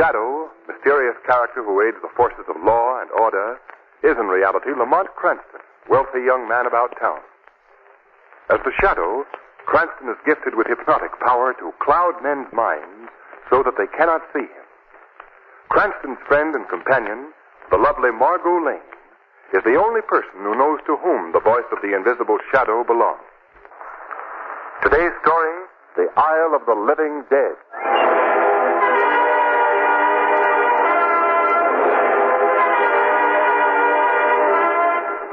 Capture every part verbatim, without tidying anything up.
Shadow, mysterious character who aids the forces of law and order, is in reality Lamont Cranston, wealthy young man about town. As the Shadow, Cranston is gifted with hypnotic power to cloud men's minds so that they cannot see him. Cranston's friend and companion, the lovely Margot Lane, is the only person who knows to whom the voice of the invisible Shadow belongs. Today's story, The Isle of the Living Dead.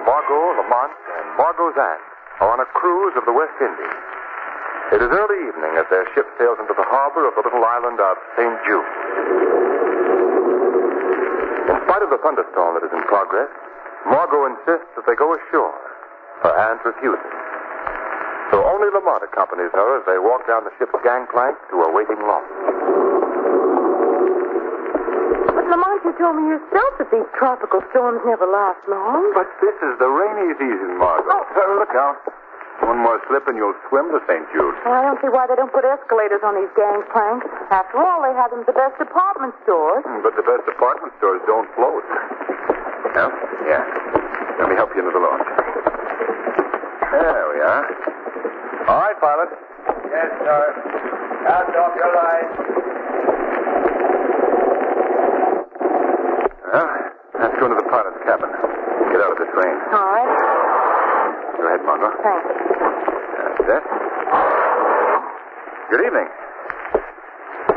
Margot, Lamont, and Margot's aunt are on a cruise of the West Indies. It is early evening as their ship sails into the harbor of the little island of Saint Jude. In spite of the thunderstorm that is in progress, Margot insists that they go ashore. Her aunt refuses. So only Lamont accompanies her as they walk down the ship's gangplank to a waiting launch. But Lamont, you told me yourself that these tropical storms never last long. But this is the rainy season, Margot. Oh, sir, look out. One more slip and you'll swim to Saint Jude. Well, I don't see why they don't put escalators on these gangplanks. After all, they have them at the best department stores. Mm, but the best department stores don't float. Well, yeah. Let me help you into the launch. There we are. All right, pilot. Yes, sir. Cast off your line. Well, let's go into the pilot's cabin. Get out of this rain. All right. Go ahead, Margot. Thanks. That's it. Good evening.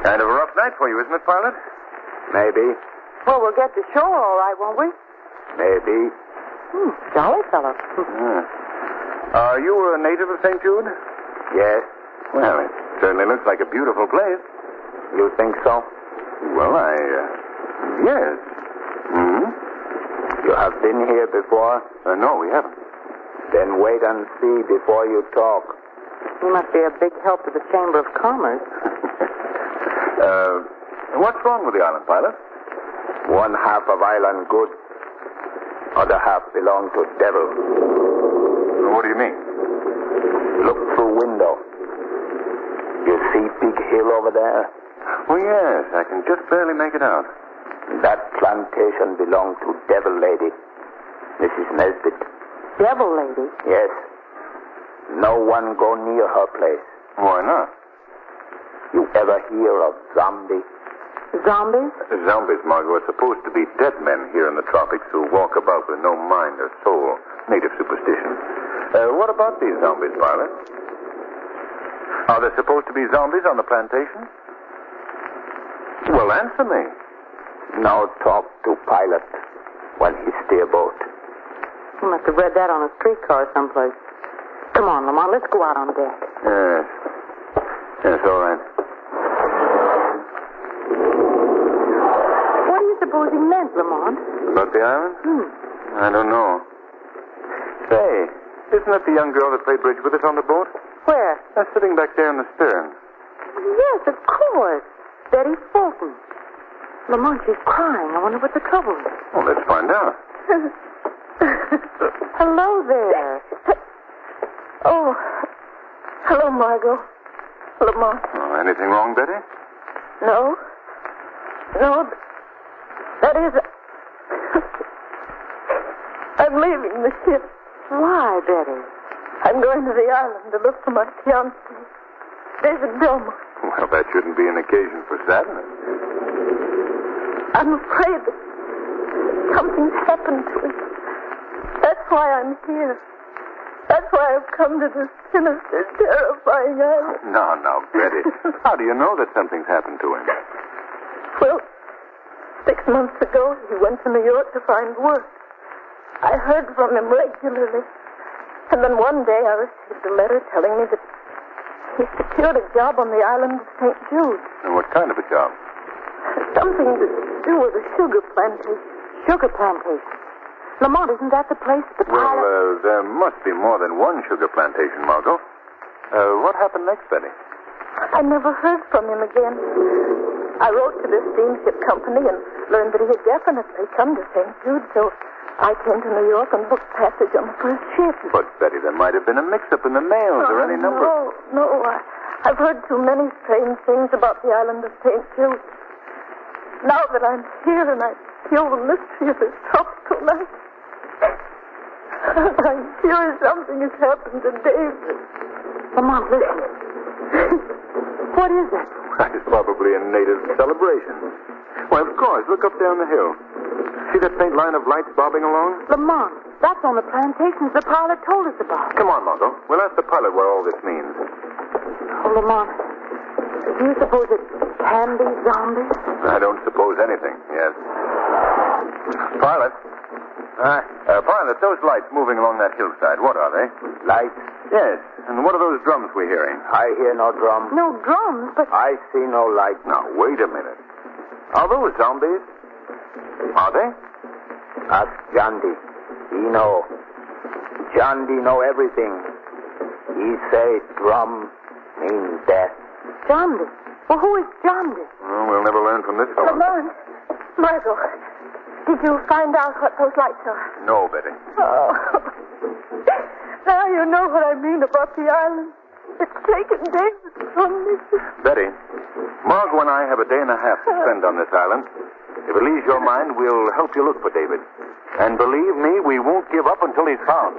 Kind of a rough night for you, isn't it, pilot? Maybe. Well, we'll get to shore all right, won't we? Maybe. Hmm, jolly fellow. Yeah. Are you a native of Saint Jude? Yes. Well, it certainly looks like a beautiful place. You think so? Well, I, uh, yes. Hmm? You have been here before? Uh, no, we haven't. Then wait and see before you talk. You must be a big help to the Chamber of Commerce. uh, what's wrong with the island, pilot? One half of island good, other half belong to devil. What do you mean? Look through window. You see big hill over there? Oh, yes. I can just barely make it out. That plantation belonged to devil lady, Missus Nesbitt. Devil lady? Yes. No one go near her place. Why not? You ever hear of zombie? Zombies? Zombies, Margot, are supposed to be dead men here in the tropics who walk about with no mind or soul. Native superstition. Uh, what about these zombies, Violet? Are there supposed to be zombies on the plantation? Well, answer me. Now talk to pilot when he steerboat. You must have read that on a streetcar someplace. Come on, Lamont, let's go out on deck. Yes. Yes, all right. Suppose he meant, Lamont. About the island? Hmm. I don't know. Say, isn't that the young girl that played bridge with us on the boat? Where? That's sitting back there in the stern. Yes, of course. Betty Fulton. Lamont, she's crying. I wonder what the trouble is. Well, let's find out. Hello there. Oh, hello, Margot. Lamont. Oh, anything wrong, Betty? No. No, that is, I'm leaving the ship. Why, Betty? I'm going to the island to look for my fiancé, David Belmont. Well, that shouldn't be an occasion for sadness. I'm afraid that something's happened to him. That's why I'm here. That's why I've come to this sinister, terrifying island. No, no, Betty. How do you know that something's happened to him? Well, Six months ago, he went to New York to find work. I heard from him regularly. And then one day I received a letter telling me that he secured a job on the island of Saint Jude. And what kind of a job? Something to do with a sugar plantation. Sugar plantation? Lamont, isn't that the place that the Well, pilot... uh, there must be more than one sugar plantation, Margot. Uh, what happened next, Betty? I never heard from him again. I wrote to the steamship company and learned that he had definitely come to Saint Jude, so I came to New York and booked passage on the first ship. But, Betty, there might have been a mix-up in the mails oh, or any number of... No, no, I, I've heard too many strange things about the island of Saint Jude. now that I'm here and I feel the mystery of this tropical night, I'm sure something has happened to David. Lamont, listen. What is it? That is probably a native celebration. Why, of course. Look up there on the hill. See that faint line of lights bobbing along? Lamont, that's on the plantations the pilot told us about. Come on, Margot. We'll ask the pilot what all this means. Oh, Lamont, do you suppose it can be zombies? I don't suppose anything, yes. Pilot. Uh, uh, pilot, those lights moving along that hillside, what are they? Lights? Yes. And what are those drums we're hearing? I hear no drums. No drums, but... I see no lights. Now, wait a minute. Are those zombies? Are they? Ask Jondi. He know. Jondi know everything. He say drum means death. Jondi? Well, who is Jondi? Well, we'll never learn from this fellow. Lamont, Margot, did you find out what those lights are? No, Betty. Oh. Now you know what I mean about the island. It's taken David from me. Betty, Margot and I have a day and a half to spend on this island. If it leaves your mind, we'll help you look for David. And believe me, we won't give up until he's found.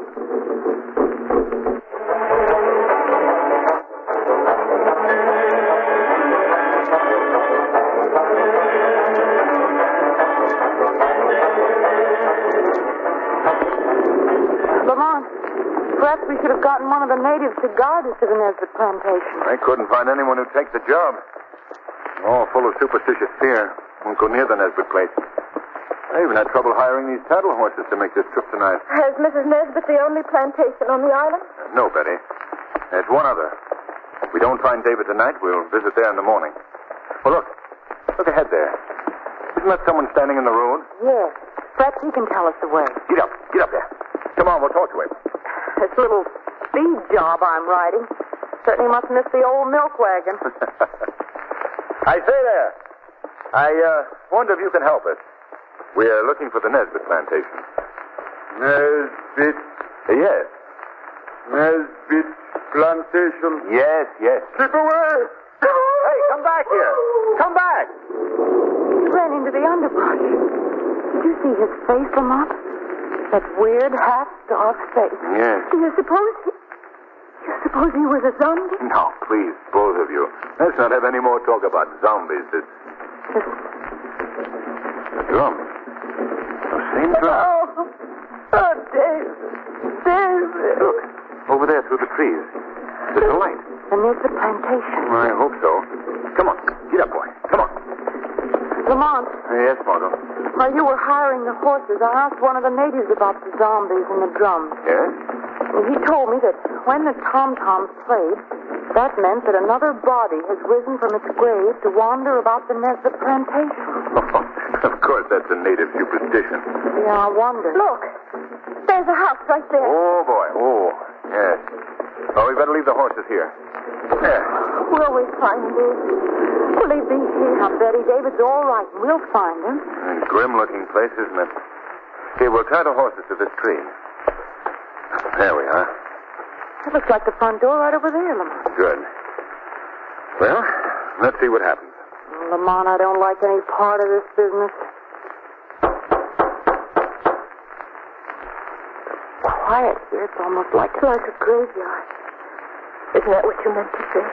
Lamont, perhaps we should have gotten one of the natives to guard us to the Nesbitt plantation. I couldn't find anyone who'd take the job. All full of superstitious fear. Won't go near the Nesbitt place. I even had trouble hiring these saddle horses to make this trip tonight. Is Missus Nesbitt the only plantation on the island? No, Betty. There's one other. If we don't find David tonight, we'll visit there in the morning. Well, look. Look ahead there. Isn't that someone standing in the road? Yes. Perhaps he can tell us the way. Get up. Get up there. Come on, we'll talk to him. This little speed job I'm riding certainly must miss the old milk wagon. I say there. I uh, wonder if you can help us. We're looking for the Nesbitt plantation. Nesbitt? Yes. Nesbitt plantation? Yes, yes. Keep away! Keep away! Hey, come back here! Come back! He ran into the underbrush. Did you see his face, Lamont? That weird, half-dark face. Yes. Do you suppose he... Do you suppose he was a zombie? No, please, both of you. Let's not have any more talk about zombies. It's... The drum. The same drum. Oh, oh, David. David. Look, over there through the trees. There's a light. And there's the plantation. I hope so. Come on. Get up, boy. Come on. Lamont. Yes, Margot. While you were hiring the horses, I asked one of the natives about the zombies and the drums. Yes? And he told me that when the tom-toms played... That meant that another body has risen from its grave to wander about the Nesbitt plantation. Of course, that's a native superstition. Yeah, I wonder. Look, there's a house right there. Oh, boy. Oh, yes. Well, we better leave the horses here. There. Will we find him? Will he be here? Now, Betty, David's all right. We'll find him. A grim-looking place, isn't it? Here, we'll tie the horses to this tree. There we are. It looks like the front door right over there, Lamont. Good. Well, let's see what happens. Oh, Lamont, I don't like any part of this business. Quiet here. It's almost like a, like a graveyard. Isn't that what you meant to say?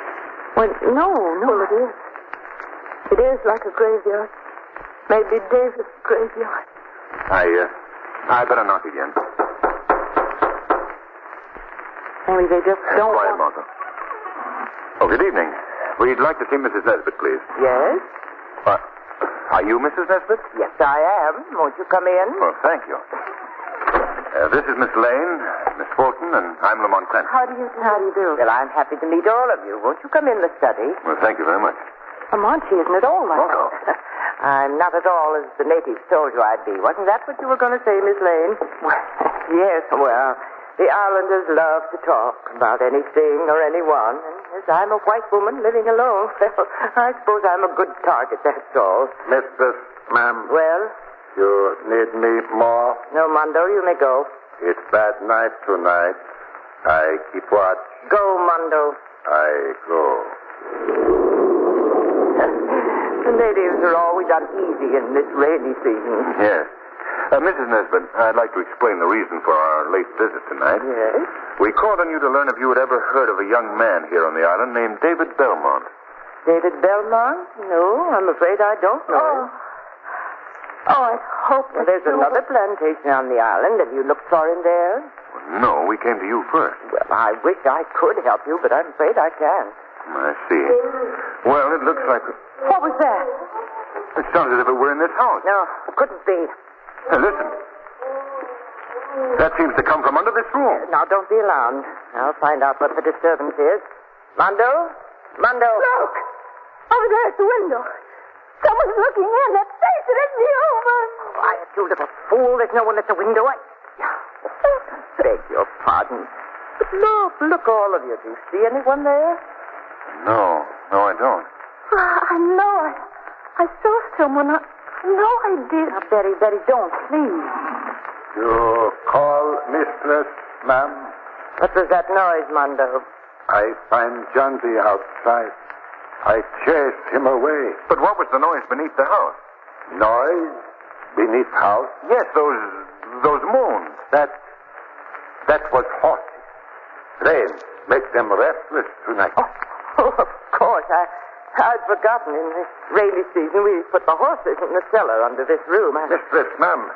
Well, no, no, it is. It is like a graveyard. Maybe David's graveyard. I, uh, I better knock again. Maybe they just don't Quiet, want... Martha. Oh, good evening. We'd like to see Missus Nesbitt, please. Yes? Uh, are you Missus Nesbitt? Yes, I am. Won't you come in? Well, thank you. Uh, this is Miss Lane, Miss Fulton, and I'm Lamont Cranston. How do you do? How do you do? Well, I'm happy to meet all of you. Won't you come in the study? Well, thank you very much. Lamont, she isn't at all like Margot. I'm not at all as the natives told you I'd be. Wasn't that what you were going to say, Miss Lane? Well, yes, well... The islanders love to talk about anything or anyone. And as I'm a white woman living alone, well, I suppose I'm a good target, that's all. Mistress, ma'am. Well? You need me more? No, Mondo, you may go. It's bad night tonight. I keep watch. Go, Mondo. I go. The natives are always uneasy in this rainy season. Yes. Uh, Missus Nesbitt, I'd like to explain the reason for our late visit tonight. Yes? We called on you to learn if you had ever heard of a young man here on the island named David Belmont. David Belmont? No, I'm afraid I don't know. Oh, oh I hope well, there's another know. plantation on the island. Have you looked for him there? Well, no, we came to you first. Well, I wish I could help you, but I'm afraid I can't. I see. Well, it looks like... What was that? It sounds as if it were in this house. No, it couldn't be. Now, listen. That seems to come from under this room. Now, don't be alarmed. I'll find out what the disturbance is. Mondo? Mondo? Look! Over there at the window. Someone's looking in. That face, it isn't me over. Quiet, you little fool. There's no one at the window. I beg your pardon. But look, look, all of you. Do you see anyone there? No. No, I don't. Well, I know. I, I saw someone. I, I know I did. Now, Betty, Betty, don't, please. You call mistress, ma'am? What was that noise, Mondo? I find Jondi outside. I chased him away. But what was the noise beneath the house? Noise? Beneath house? Yes, those those moans. That, that was horses. Rain make them restless tonight. Oh. Oh, of course. I, I'd forgotten. In this rainy season, we put the horses in the cellar under this room. I... Mistress, ma'am,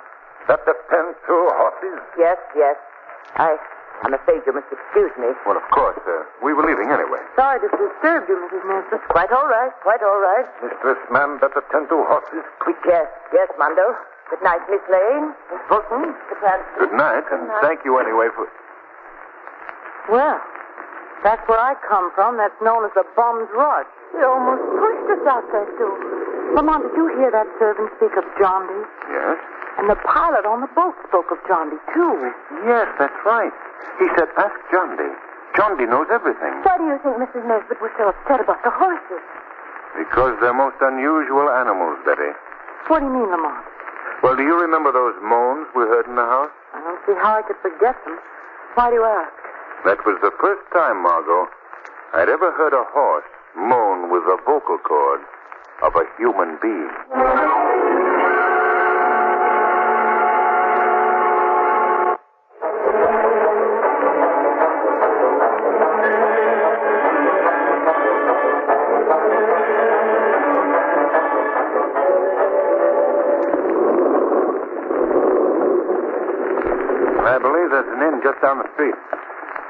that depends to horses? Yes, yes. I, I'm afraid you must excuse me. Well, of course, sir. We were leaving anyway. Sorry to disturb you, Missus Nesbitt. Quite all right, quite all right. Mistress, ma'am, that depends to horses? Quick, yes, yes, Mondo. Good night, Miss Lane, Miss Fulton, Mister Cranston. Good night, and Good night. Thank you anyway for... Well... That's where I come from. That's known as the bomb's rush. They almost pushed us out there, too. Lamont, did you hear that servant speak of Jondi? Yes. And the pilot on the boat spoke of Jondi, too. Yes, that's right. He said, ask Jondi. Jondi knows everything. Why do you think Missus Nesbitt was so upset about the horses? Because they're most unusual animals, Betty. What do you mean, Lamont? Well, do you remember those moans we heard in the house? I don't see how I could forget them. Why do you ask? That was the first time, Margot, I'd ever heard a horse moan with the vocal cord of a human being. I believe there's an inn just down the street.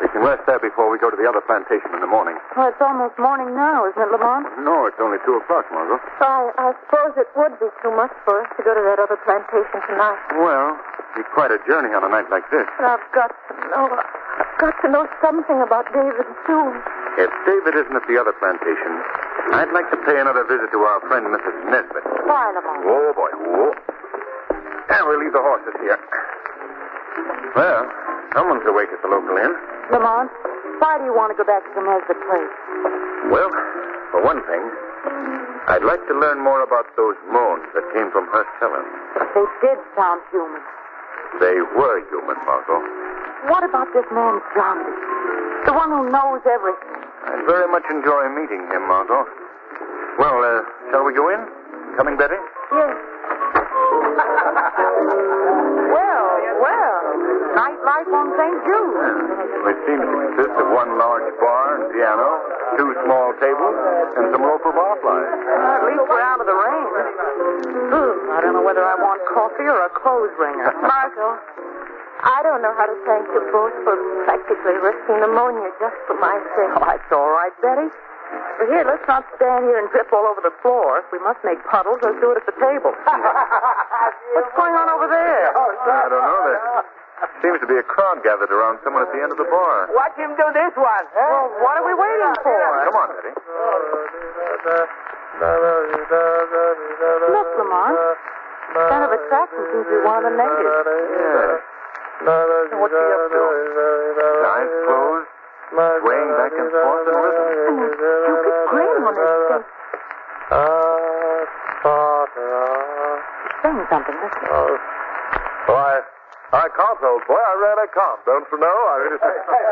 We can rest there before we go to the other plantation in the morning. Well, it's almost morning now, isn't it, Lamont? No, it's only two o'clock, Margot. So I, I suppose it would be too much for us to go to that other plantation tonight. Well, it'd be quite a journey on a night like this. But I've got to know. I've got to know something about David soon. If David isn't at the other plantation, I'd like to pay another visit to our friend, Missus Nesbitt. Why, Lamont? Oh, boy. Oh. And we'll leave the horses here. Well, someone's awake at the local inn. Lamont, why do you want to go back to the Nesbitt place? Well, for one thing, I'd like to learn more about those moans that came from her cellar. They did sound human. They were human, Margot. What about this man, Johnny? The one who knows everything. I'd very much enjoy meeting him, Margot. Well, uh, shall we go in? Coming, Betty? Yes. Well, well. Nightlife on Saint Jude. It seems to consist of one large bar and piano, two small tables, and some local bar flies. Well, at least we're out of the rain. I don't know whether I want coffee or a clothes wringer. Margot, I don't know how to thank you both for practically risking pneumonia just for my sake. Oh, that's all right, Betty. But here, let's not stand here and drip all over the floor. If we must make puddles, let's do it at the table. What's going on over there? I don't know. There seems to be a crowd gathered around someone at the end of the bar. Watch him do this one. Huh? Well, what are we waiting for? Come on, Betty. Look, Lamont. Kind of attractive seems to be one of the natives. Yeah. So what's he up to? His eyes closed, swaying back and forth and listening. And a stupid grin on his face. He's saying something, isn't he? Why? I can't, old boy. I really can't. Don't you know? I mean, it's just... Why,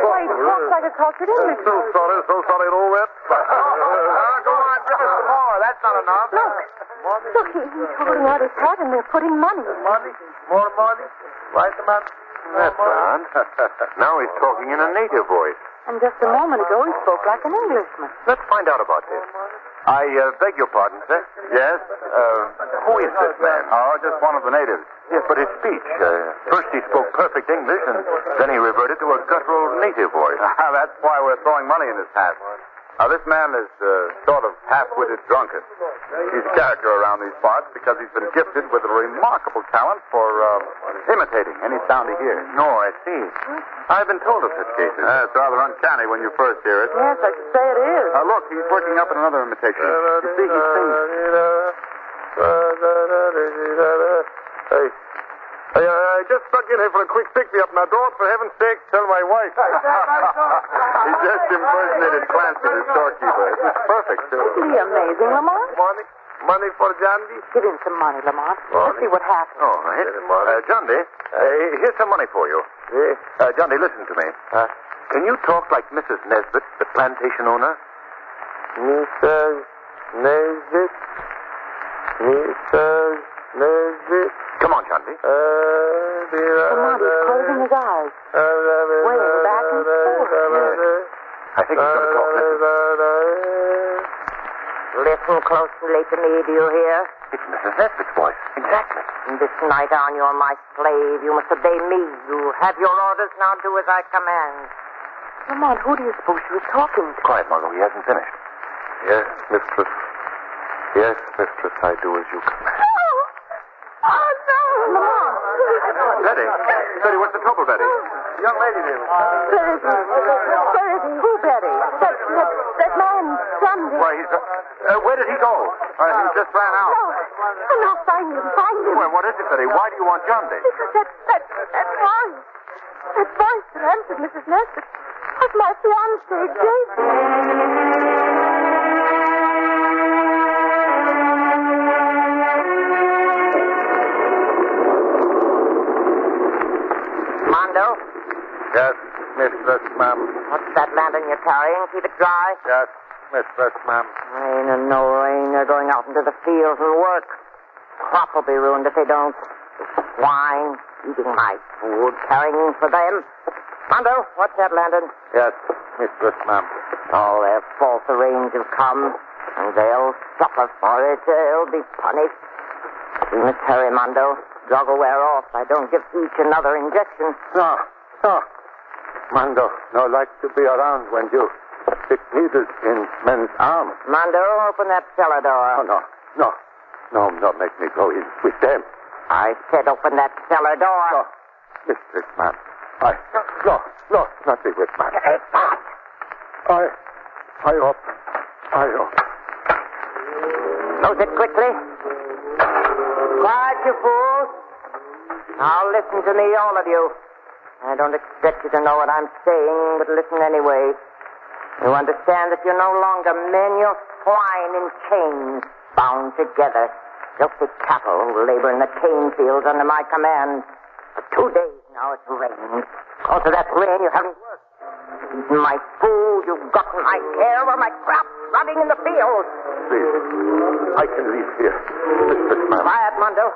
why he talks like a cultured Englishman. So sorry, so sorry, it all went. Go on, Look at some more. That's not enough. Look. Look, he's holding out his hat and they're putting money. Money? More money? Right amount? That's odd. Now he's talking in a native voice. And just a moment ago he spoke like an Englishman. Let's find out about this. I uh, beg your pardon, sir. Yes? Uh, who is this man? Oh, just one of the natives. Yes, but his speech. Uh, first he spoke perfect English, and then he reverted to a guttural native voice. That's why we're throwing money in his hat. Now, this man is uh, sort of half-witted drunkard. He's a character around these parts because he's been gifted with a remarkable talent for uh, imitating any sound he hears. No, I see. I've been told of such cases. Uh, it's rather uncanny when you first hear it. Yes, I should say it is. Now, look, he's working up in another imitation. You see, he sings. Hey. I, uh, I just stuck in here for a quick pick-me-up. Now, don't, for heaven's sake, tell my wife. He just impersonated Cranston, the storekeeper. It was perfect, too. Isn't he amazing, Lamont? Money. Money for Jondi. Give him some money, Lamont. Money. Let's see what happens. All right. Uh, Jondi, uh, here's some money for you. Uh, Jondi, listen to me. Uh, Can you talk like Missus Nesbitt, the plantation owner? Missus Nesbitt. Missus Nesbitt. Come on, Jondi. Uh, Lamont is closing his eyes. Uh, Way back and forth. Yes. I think he's going to talk. Listen. Listen closely to me, do you hear? It's Missus Nesbitt's voice. Exactly. This night on you're my slave. You must obey me. You have your orders. Now do as I command. Lamont, who do you suppose you were talking to? Quiet, Margot. He hasn't finished. Yes, mistress. Yes, mistress, I do as you command. Oh, no! Lamont! Betty. Betty, what's the trouble, Betty? The young lady there. There is, there is who, Betty? That, that, that man, Jondi. Why, he's... Uh, where did he go? Uh, he just ran out. No, I'll not find him, find him. Well, what is it, Betty? Why do you want Jondi? Because that, that, that voice, that voice that answered Missus Nesbitt was my fiancé, David. Mondo? Yes, mistress, ma'am. What's that lantern you're carrying? Keep it dry? Yes, mistress, ma'am. Rain or no rain, they're going out into the fields and work. Crop will be ruined if they don't. Swine, eating my food, carrying for them. Mondo, what's that lantern? Yes, mistress, ma'am. All their false arrange have come, and they'll suffer for it. They'll be punished. You must hurry, Mondo. Drug will wear off. I don't give each another injection. No, no. Mondo, no like to be around when you stick needles in men's arms. Mondo, open that cellar door. Oh, no, no. No, no, make me go in with them. I said open that cellar door. No, mistress, ma'am. I, no, no, nothing with ma'am. It's hot. I, I open. I open. Close it quickly. Quiet, you fools. Now listen to me, all of you. I don't expect you to know what I'm saying, but listen anyway. You understand that you're no longer men, you're swine in chains, bound together. Filthy cattle who labor in the cane fields under my command. For two days now it's rained. Because of that rain, you haven't worked. You've eaten my food, you've gotten my care or my crop running in the fields. Please, I can leave here. Mistress, ma'am. Quiet, Mondo.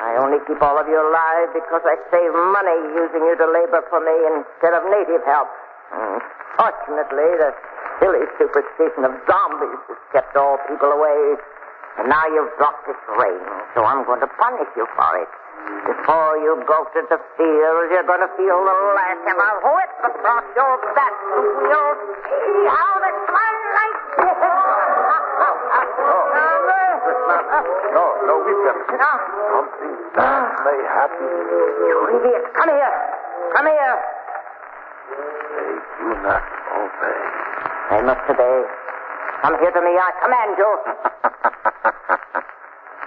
I only keep all of you alive because I save money using you to labor for me instead of native help. Unfortunately, the silly superstition of zombies has kept all people away. And now you've dropped this rain, so I'm going to punish you for it. Before you go to the field, you're going to feel the lash of a whip across your back. You'll see how the sunlight No, no, we've got to sit down. Something bad may happen. You idiot, come here. Come here. They do not obey. They must obey. Come here to me, I command you.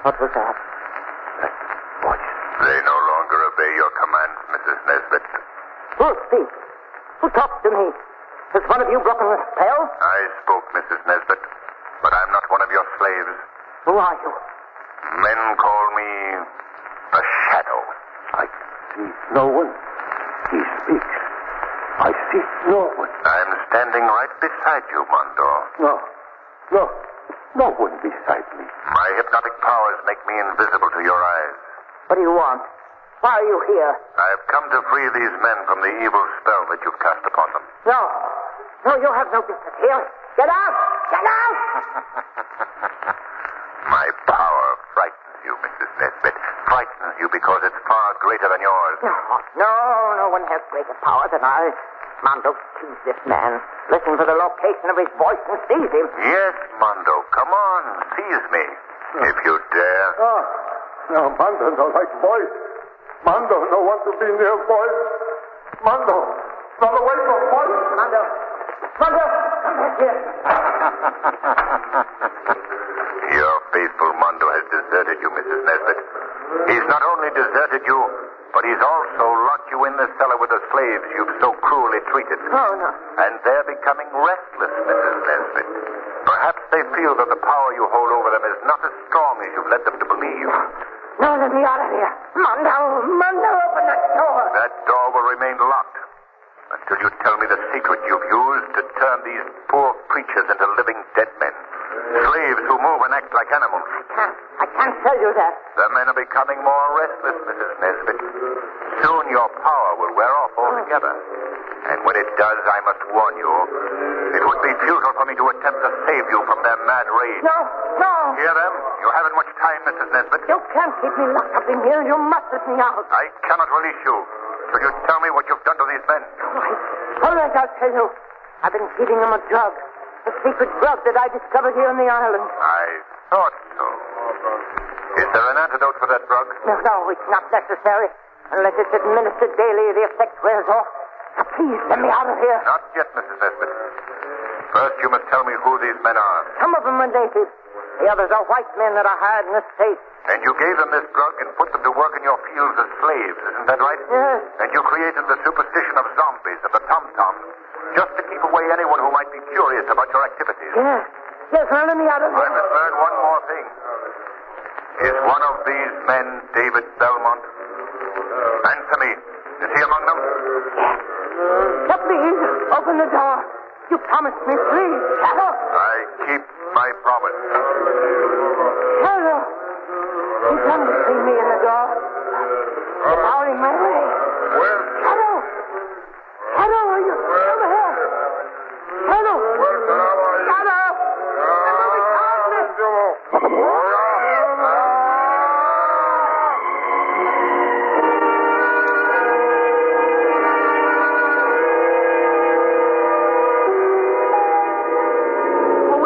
What was that? That voice. They no longer obey your commands, Missus Nesbitt. Who speaks? Who talks to me? Has one of you broken the spell? I spoke, Missus Nesbitt, but I'm not one of your slaves. Who are you? Men call me the Shadow. I see no one. He speaks. I see no one. I'm standing right beside you, Mondo. No. No, no one beside me. My hypnotic powers make me invisible to your eyes. What do you want? Why are you here? I have come to free these men from the evil spell that you've cast upon them. No. No, you have no business here. Get out! Get out! My power frightens you, Missus Nesbitt. Frightens you because it's far greater than yours. No, no, no one has greater power than I. Mondo, seize this man. Listen for the location of his voice and seize him. Yes, Mondo, come on, seize me. No. If you dare. No, no, Mondo, no like voice. Mondo, no want to be near voice. Mondo, not away from voice. Mondo, Mondo, come back here. Your faithful Mondo has deserted you, Missus Nesbitt. He's not only deserted you, but he's also locked you in the cellar with the slaves you've so cruelly treated. Oh, no. And they're becoming restless, Missus Nesbitt. Perhaps they feel that the power you hold over them is not as strong as you've led them to believe. No, let me out of here. Mondo, Mondo, open that door. That door will remain locked until you tell me the secret you've used to turn these poor creatures into living dead men. Slaves who move and act like animals. I can't. I can't tell you that. The men are becoming more restless, Missus Nesbitt. Soon your power will wear off altogether. Oh. And when it does, I must warn you, it would be futile for me to attempt to save you from their mad rage. No, no. Hear them? You haven't much time, Missus Nesbitt. You can't keep me locked up in here. You must let me out. I cannot release you till you tell me what you've done to these men. All right. All right, I'll tell you. I've been feeding them a drug. The secret drug that I discovered here on the island. I thought so. Is there an antidote for that drug? No, no, it's not necessary. Unless it's administered daily, the effect wears off. Now, please, let me out of here. Not yet, Missus Nesbitt. First, you must tell me who these men are. Some of them are natives. The others are white men that are hired in the States. And you gave them this drug and put them to work in your fields as slaves, isn't that right? Yes. And you created the superstition of zombies, of the tom-tom, just to keep away anyone who might be curious about your activities. Yes. Yes, well, let me out of here. Let me learn one more thing. Is one of these men David Belmont? Answer me. Is he among them? Yes. Now, please, open the door. You promised me, please. Shadow. I keep my promise. Shadow. He's come between me and the door. He's powering my way. Well, Shadow. Shadow, are you over here? Shadow. Shadow.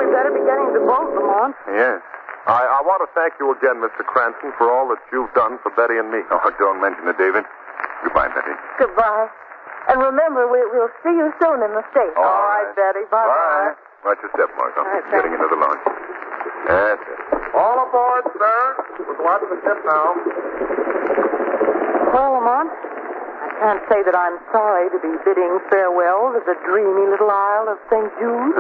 They're moving on. Yes. I, I want to thank you again, Mister Cranston, for all that you've done for Betty and me. Oh, don't mention it, David. Goodbye, Betty. Goodbye. And remember, we, we'll see you soon in the States. All, all right. right, Betty. Bye-bye. Bye. Watch your step, Margot. Right, I'm getting another lunch. That's it. All aboard, sir. We'll go out to the ship now. Well, Lamont, I can't say that I'm sorry to be bidding farewell to the dreamy little isle of Saint Jude.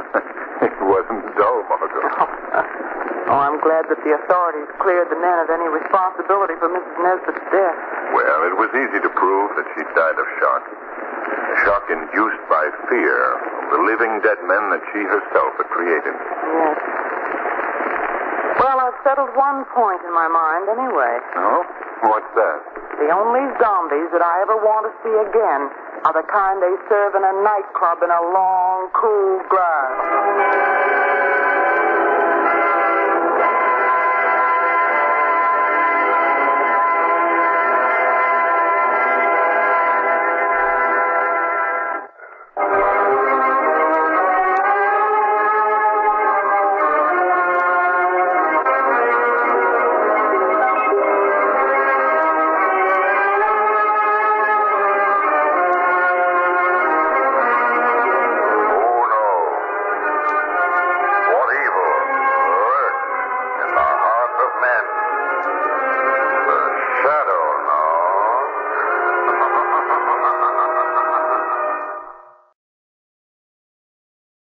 It wasn't dull, Margot. Oh. oh, I'm glad that the authorities cleared the men of any responsibility for Missus Nesbitt's death. Well, it was easy to prove that she died of shock. A shock induced by fear of the living dead men that she herself had created. Yes. Well, I've settled one point in my mind anyway. Oh? What's that? The only zombies that I ever want to see again are the kind they serve in a nightclub in a long, cool glass.